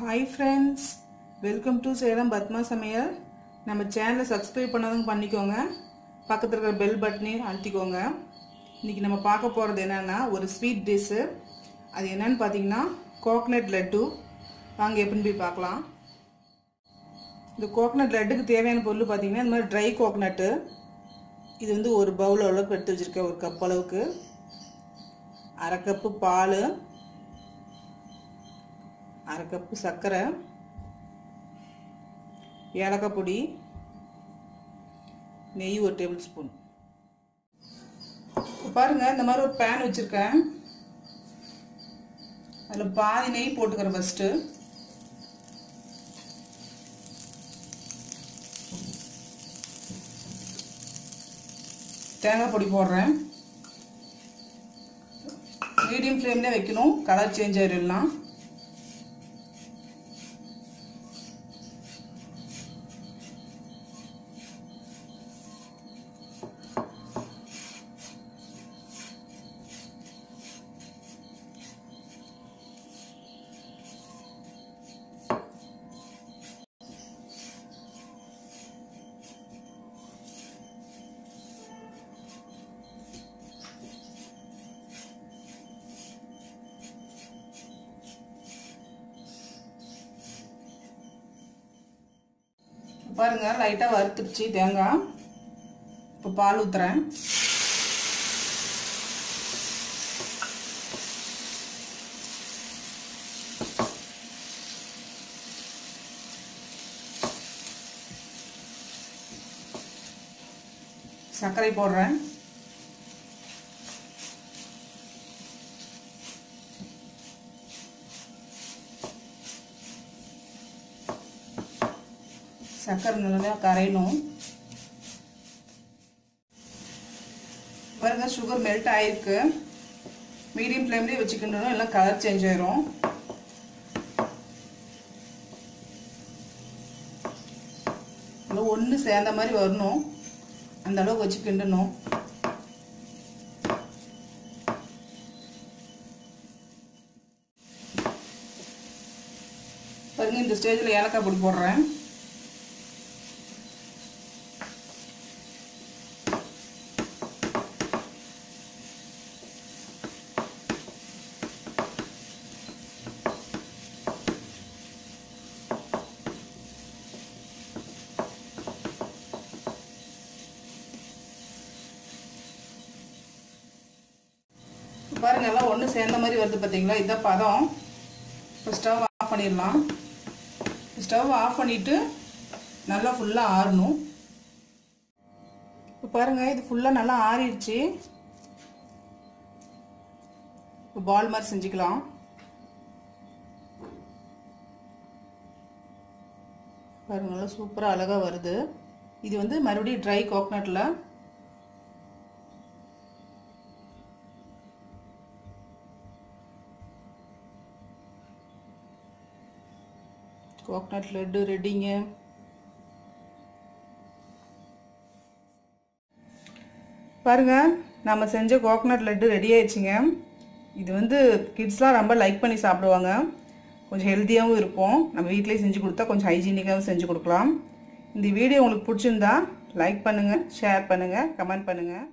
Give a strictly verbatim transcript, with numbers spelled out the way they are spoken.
Hi friends, welcome to Salem Padma's Samayal. நம்ம சேனலை subscribe பண்ணாதவங்க பண்ணிக்கோங்க. பக்கத்துல இருக்கிற பெல் பட்டனை அழுத்திக்கோங்க. இன்னைக்கு நம்ம பார்க்க போறது என்னன்னா ஒரு ஸ்வீட் டிஷ். அது என்னன்னு பாத்தீங்கன்னா கோகனட் லட்டு. வாங்க எப்படி போய் பார்க்கலாம். இந்த கோகனட் லட்டுக்கு தேவையான பொருள் பாத்தீங்கன்னா இந்த மாதிரி ட்ரை கோகனட். இது வந்து ஒரு பவுல் அளவுக்கு எடுத்து வச்சிருக்கேன். ஒரு கப் அளவுக்கு அரை கப்பு பால், அரை கப்பு சர்க்கரை, ஏலக்காய் பொடி, நெய் ஒரு டேபிள் ஸ்பூன். பாருங்கள், இந்த மாதிரி ஒரு பேன் வச்சுருக்கேன். அதில் பாதி நெய் போட்டுக்கிறேன். ஃபஸ்ட்டு தேங்காய் பொடி போடுறேன். மீடியம் ஃப்ளேம்லேயே வைக்கணும், கலர் சேஞ்ச் ஆகிடலாம். பாருங்க, லைட்டா வறுத்துருச்சு தேங்காய். இப்போ பால் ஊத்துறேன். சர்க்கரை போடுறேன். சக்கரை நல்லா கரையணும். பாருங்க, சுகர் மெல்ட் ஆயிருக்கு. மீடியம் ஃப்ளேம்லேயே வச்சுக்கணும், எல்லாம் கலர் சேஞ்ச் ஆயிரும். ஒன்று சேர்ந்த மாதிரி வரணும், அந்த அளவுக்கு வச்சு கிண்டணும். பாருங்க, இந்த ஸ்டேஜில் ஏலக்காய் பொடி போடுறேன். பாருங்க, எல்லாம் ஒன்று சேர்ந்த மாதிரி வருது. பார்த்தீங்களா, இதான் பதம். இப்போ ஸ்டவ் ஆஃப் பண்ணிடலாம். ஸ்டவ் ஆஃப் பண்ணிவிட்டு நல்லா ஃபுல்லாக ஆறணும். இப்போ பாருங்கள், இது ஃபுல்லாக நல்லா ஆறிடுச்சு. இப்போ பால் மாதிரி செஞ்சுக்கலாம். பாருங்க, நல்லா சூப்பராக அழகாக வருது. இது வந்து மறுபடியும் ட்ரை கோகனட்டில். கோகனட் லட்டு ரெடிங்க. பாருங்க, நம்ம செஞ்ச கோகனட் லட்டு ரெடி ஆயிடுச்சுங்க. இது வந்து கிட்ஸ்லாம் ரொம்ப லைக் பண்ணி சாப்பிடுவாங்க. கொஞ்சம் ஹெல்த்தியாகவும் இருக்கும். நம்ம வீட்டிலேயே செஞ்சு கொடுத்தா கொஞ்சம் ஹைஜீனிக்காகவும் செஞ்சு கொடுக்கலாம். இந்த வீடியோ உங்களுக்கு பிடிச்சிருந்தா லைக் பண்ணுங்கள், ஷேர் பண்ணுங்கள், கமெண்ட் பண்ணுங்கள்.